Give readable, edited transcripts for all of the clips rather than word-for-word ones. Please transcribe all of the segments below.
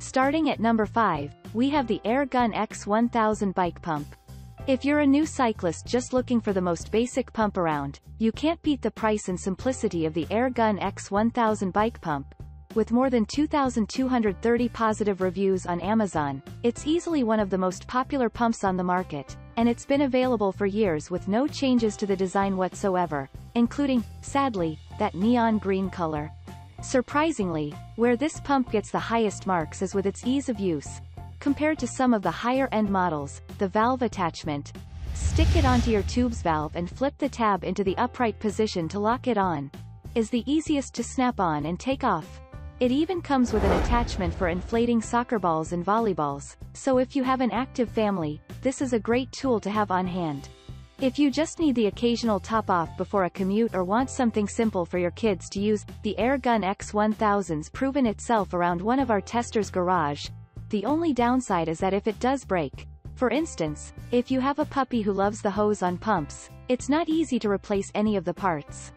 Starting at number 5, we have the AerGun X1000 bike pump. If you're a new cyclist just looking for the most basic pump around, you can't beat the price and simplicity of the AerGun X1000 bike pump. With more than 2,230 positive reviews on Amazon, it's easily one of the most popular pumps on the market, and it's been available for years with no changes to the design whatsoever, including, sadly, that neon green color. Surprisingly, where this pump gets the highest marks is with its ease of use. Compared to some of the higher-end models, the valve attachment. Stick it onto your tube's valve and flip the tab into the upright position to lock it on. Is the easiest to snap on and take off. It even comes with an attachment for inflating soccer balls and volleyballs, so if you have an active family, this is a great tool to have on hand. If you just need the occasional top-off before a commute or want something simple for your kids to use, the AerGun X1000's proven itself around one of our testers' garage. The only downside is that if it does break, for instance, if you have a puppy who loves the hose on pumps, it's not easy to replace any of the parts.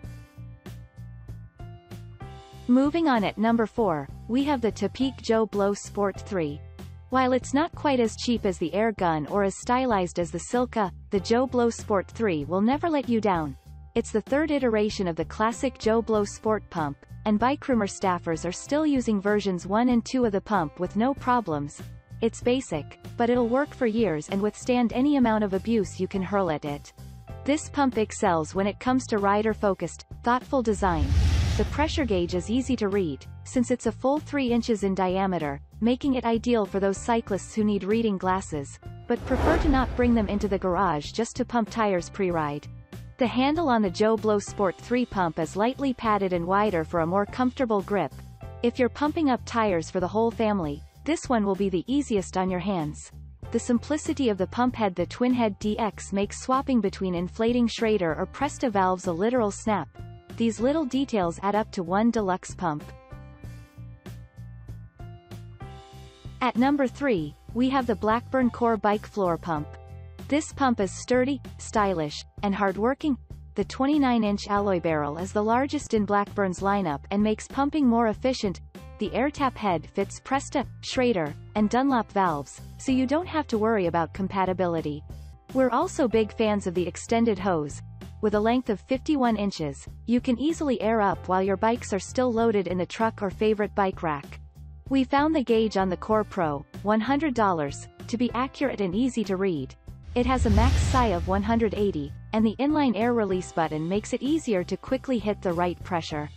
Moving on, at number 4, we have the Topeak Joe Blow Sport 3. While it's not quite as cheap as the AerGun or as stylized as the Silca, the Joe Blow Sport 3 will never let you down. It's the third iteration of the classic Joe Blow Sport pump, and BikeRumor staffers are still using versions 1 and 2 of the pump with no problems. It's basic, but it'll work for years and withstand any amount of abuse you can hurl at it. This pump excels when it comes to rider-focused, thoughtful design. The pressure gauge is easy to read, since it's a full 3 inches in diameter, making it ideal for those cyclists who need reading glasses, but prefer to not bring them into the garage just to pump tires pre-ride. The handle on the Joe Blow Sport 3 pump is lightly padded and wider for a more comfortable grip. If you're pumping up tires for the whole family, this one will be the easiest on your hands. The simplicity of the pump head, the Twinhead DX, makes swapping between inflating Schrader or Presta valves a literal snap. These little details add up to one deluxe pump. At number 3, we have the Blackburn Core Bike Floor Pump. This pump is sturdy, stylish, and hardworking. The 29-inch alloy barrel is the largest in Blackburn's lineup and makes pumping more efficient. The air tap head fits Presta, Schrader, and Dunlop valves, so you don't have to worry about compatibility. We're also big fans of the extended hose. With a length of 51 inches, you can easily air up while your bikes are still loaded in the truck or favorite bike rack. We found the gauge on the Core Pro, $100, to be accurate and easy to read. It has a max psi of 180, and the inline air release button makes it easier to quickly hit the right pressure.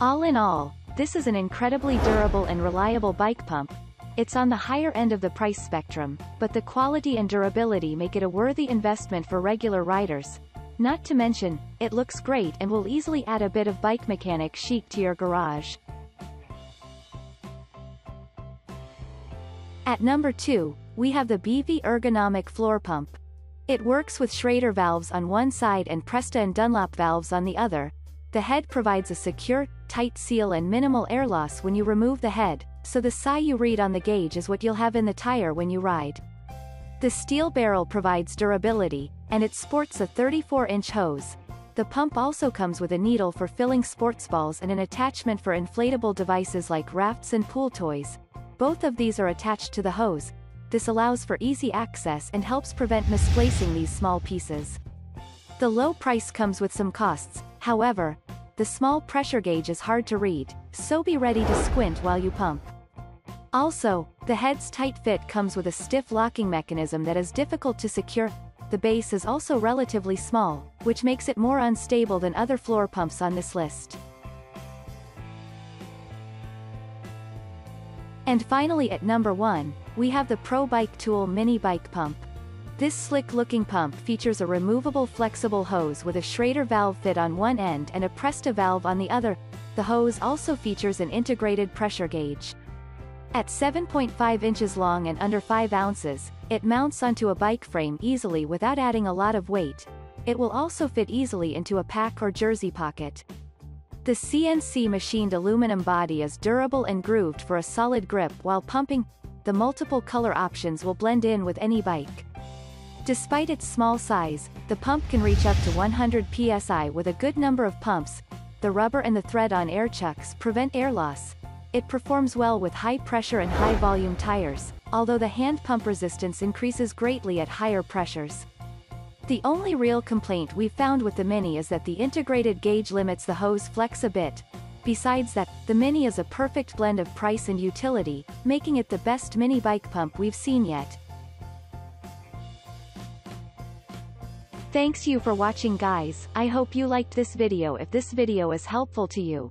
All in all, this is an incredibly durable and reliable bike pump. It's on the higher end of the price spectrum, but the quality and durability make it a worthy investment for regular riders. Not to mention, it looks great and will easily add a bit of bike mechanic chic to your garage. At number 2, we have the BV Ergonomic Floor Pump. It works with Schrader valves on one side and Presta and Dunlop valves on the other. The head provides a secure, tight seal and minimal air loss when you remove the head, so the psi you read on the gauge is what you'll have in the tire when you ride. The steel barrel provides durability, and it sports a 34-inch hose. The pump also comes with a needle for filling sports balls and an attachment for inflatable devices like rafts and pool toys. Both of these are attached to the hose. This allows for easy access and helps prevent misplacing these small pieces. The low price comes with some costs, however. The small pressure gauge is hard to read, so be ready to squint while you pump. Also, the head's tight fit comes with a stiff locking mechanism that is difficult to secure. The base is also relatively small, which makes it more unstable than other floor pumps on this list. And finally, at number 1, we have the Pro Bike Tool Mini Bike Pump. This slick-looking pump features a removable flexible hose with a Schrader valve fit on one end and a Presta valve on the other. The hose also features an integrated pressure gauge. At 7.5 inches long and under 5 ounces, it mounts onto a bike frame easily without adding a lot of weight. It will also fit easily into a pack or jersey pocket. The CNC machined aluminum body is durable and grooved for a solid grip while pumping. The multiple color options will blend in with any bike. Despite its small size, the pump can reach up to 100 psi with a good number of pumps. The rubber and the thread-on air chucks prevent air loss. It performs well with high pressure and high volume tires, although the hand pump resistance increases greatly at higher pressures. The only real complaint we've found with the Mini is that the integrated gauge limits the hose flex a bit. Besides that, the Mini is a perfect blend of price and utility, making it the best mini bike pump we've seen yet. Thanks you for watching, guys. I hope you liked this video. If this video is helpful to you,